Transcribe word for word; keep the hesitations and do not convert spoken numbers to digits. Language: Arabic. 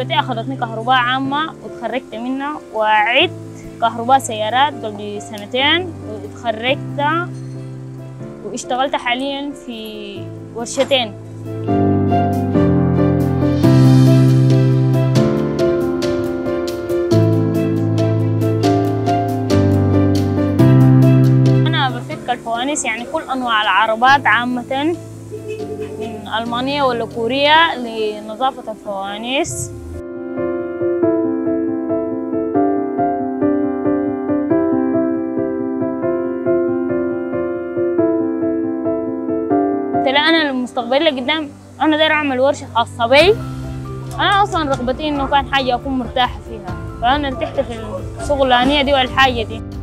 رتبتي أخذتني كهرباء عامة وتخرجت منها، وعدت كهرباء سيارات قبل سنتين وتخرجت واشتغلت حاليا في ورشتين. أنا بفك الفوانيس، يعني كل أنواع العربات عامة من ألمانيا ولا كوريا لنظافة الفوانيس. لا أنا المستقبل اللي قدام أنا داير أعمل ورشة خاصة بي. أنا أصلاً رغبتي إنه كان حاجة أكون مرتاحة فيها، فأنا ارتحت في الشغلانية دي والحاجة دي.